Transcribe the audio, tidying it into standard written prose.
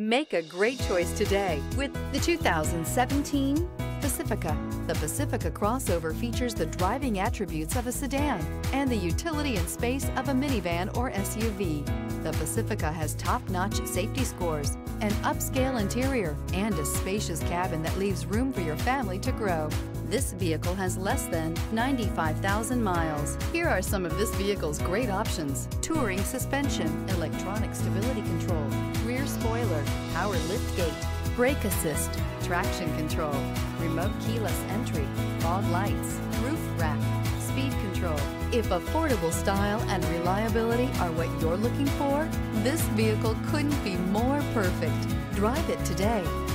Make a great choice today with the 2017 Pacifica. The Pacifica crossover features the driving attributes of a sedan and the utility and space of a minivan or SUV. The Pacifica has top-notch safety scores, an upscale interior, and a spacious cabin that leaves room for your family to grow. This vehicle has less than 95,000 miles. Here are some of this vehicle's great options: touring suspension, electronic stability control, rear spoiler, power liftgate, brake assist, traction control, remote keyless entry, fog lights, roof rack, speed control. If affordable style and reliability are what you're looking for, this vehicle couldn't be more perfect. Drive it today.